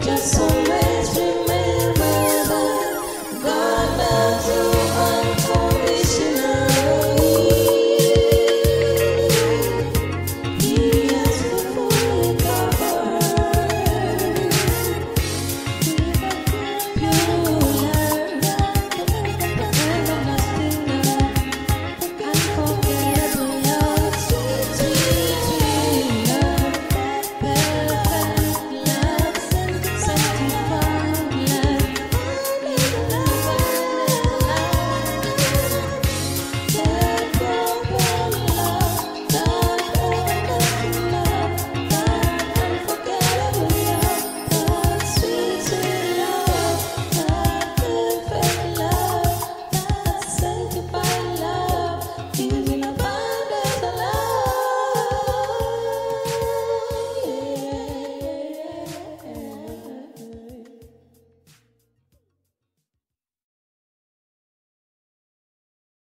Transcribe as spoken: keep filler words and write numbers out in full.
Just so